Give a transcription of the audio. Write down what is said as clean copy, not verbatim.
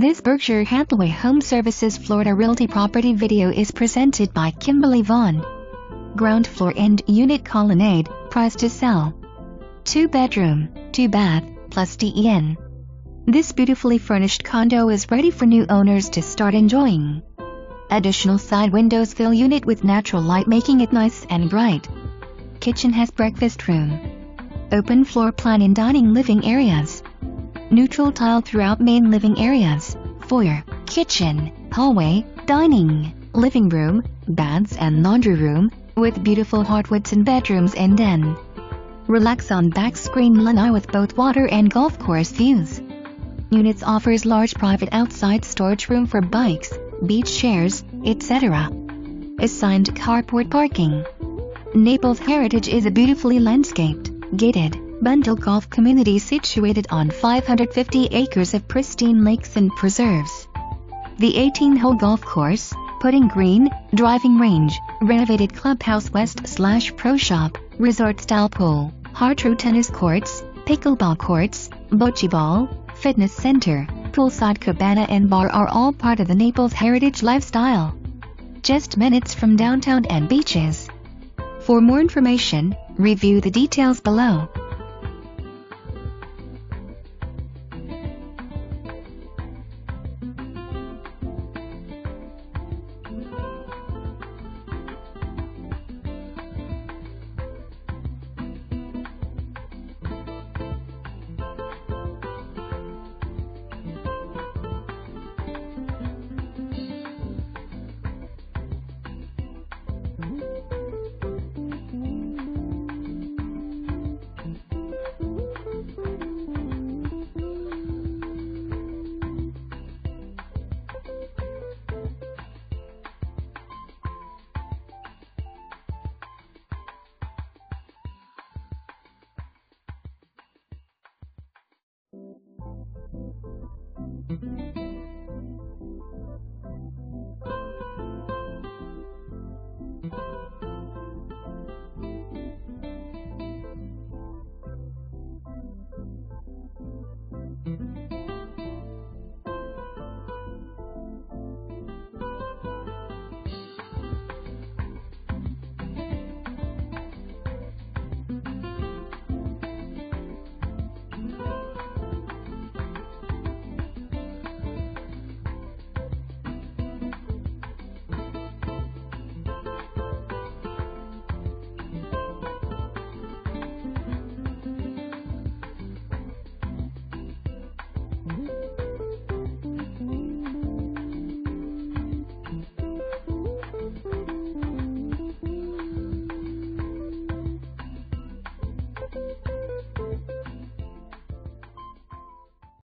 This Berkshire Hathaway Home Services Florida Realty property video is presented by Kimberly Vaughan. Ground floor and unit Colonnade, price to sell. 2-bedroom, 2-bath, plus den. This beautifully furnished condo is ready for new owners to start enjoying. Additional side windows fill unit with natural light, making it nice and bright. Kitchen has breakfast room, open floor plan in dining living areas, neutral tile throughout main living areas, foyer, kitchen, hallway, dining, living room, baths and laundry room, with beautiful hardwoods in bedrooms and den. Relax on back screen lanai with both water and golf course views. Units offers large private outside storage room for bikes, beach chairs, etc. Assigned carport parking. Naples Heritage is a beautifully landscaped, gated, bundle golf community situated on 550 acres of pristine lakes and preserves. The 18-hole golf course, putting green, driving range, renovated clubhouse West/Pro shop, resort-style pool, Har Tru tennis courts, pickleball courts, bocce ball, fitness center, poolside cabana and bar are all part of the Naples Heritage lifestyle. Just minutes from downtown and beaches. For more information, review the details below.